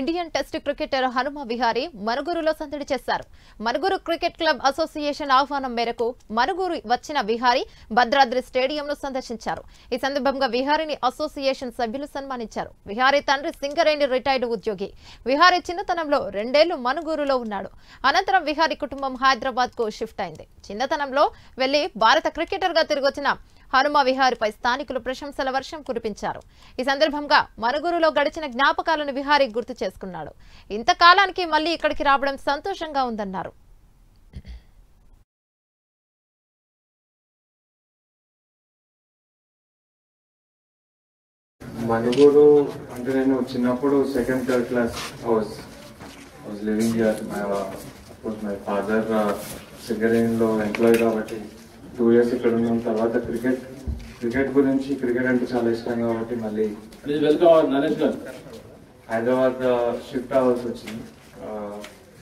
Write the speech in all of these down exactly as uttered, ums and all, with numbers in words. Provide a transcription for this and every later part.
Indian test cricketer Hanuma Vihari मनुगुरुलो संदడి చేశారు। मनुगुरु क्रिकेट क्लब असोसिएशन ఆహ్వానం మేరకు మనుగురు వచ్చిన విహారీ భద్రాద్రి స్టేడియంను సందర్శించారు। ఈ సందర్భంగా విహారీని అసోసియేషన్ సభ్యులు సన్మానించారు। విహారీ తండ్రి సింగరేణి రిటైర్డ్ ఉద్యోగి। విహారీ చిన్నతనంలో రెండేళ్లు మనుగురులో ఉన్నాడు। అనంతరం విహారీ కుటుంబం హైదరాబాద్కు షిఫ్ట్ అయింది। చిన్నతనంలో వెళ్లి భారత క్రికెటర్గా తిరిగొచ్చిన హనుమ విహారీపై స్థానికులు ప్రశంసల వర్షం కురిపించారు। ఈ సందర్భంగా మనుగురులో గడిచిన జ్ఞాపకాలను విహారీ గుర్తు చేసుకున్నాడు। ఇంత కాలానికి మళ్ళీ ఇక్కడికి రావడం సంతోషంగా ఉందన్నారు। మనుగురు అంటే నేను చిన్నప్పుడు second third class house was living here. My అప్పుడు మై ఫాదర్ సింగరేణిలో ఎంప్లాయ్ కాబట్టి టూ ఇయర్స్ ఇక్కడ ఉన్న తర్వాత క్రికెట్ క్రికెట్ గురించి క్రికెట్ అంటే చాలా ఇష్టం కాబట్టి మళ్ళీ హైదరాబాద్ షిఫ్ట్ అవ్వాల్సి వచ్చింది।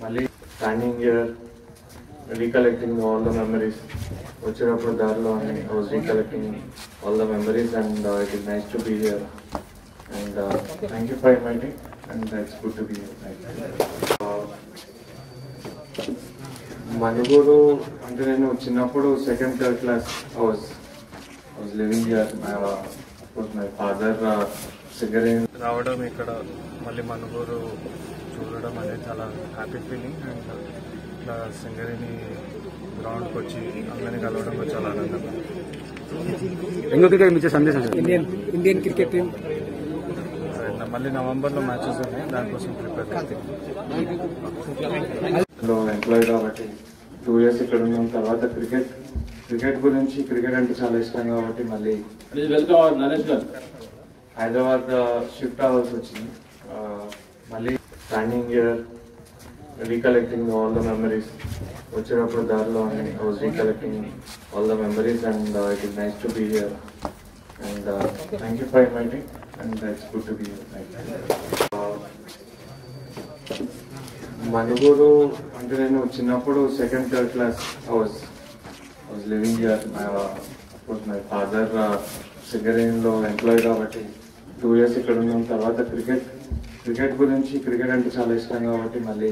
మళ్ళీ standing year recollecting all the memories వచ్చేటప్పుడు దారిలో recollecting all the memories and it is nice to be here and thank you for inviting and it's good to be here. Manuguru అంటే నేను చిన్నప్పుడు second third class house was living here. అప్పుడు my father Singareni రావడం ఇక్కడ మళ్ళీ మనుగురు చూడడం అనేది చాలా హ్యాపీ ఫీలింగ్ అండ్ ఇట్లా సింగరేణి గ్రౌండ్కి వచ్చి అందరినీ కలవడం చాలా ఆనందంగా ఇండియన్ క్రికెట్ టీం మళ్ళీ నవంబర్లో మ్యాచెస్ ఉన్నాయి, దానికోసం ప్రిపేర్ అవుతుంది। ఎంప్లాయ్ కాబట్టి టూ ఇయర్స్ ఇక్కడ ఉన్న తర్వాత క్రికెట్ క్రికెట్ గురించి క్రికెట్ అంటే చాలా ఇష్టం కాబట్టి మళ్ళీ హైదరాబాద్ షిఫ్ట్ అవ్వాల్సి వచ్చింది। మళ్ళీ standing year recollecting all the memories వచ్చేటప్పుడు దారిలో recollecting all the memories and it is nice to be here and thank you for inviting and it's good to be here. Manuguru అంటే నేను చిన్నప్పుడు second third class house was living here. అప్పుడు my father సింగరేణిలో employee కాబట్టి two years ఇక్కడ ఉన్న తర్వాత cricket cricket గురించి క్రికెట్ అంటే చాలా ఇష్టం కాబట్టి మళ్ళీ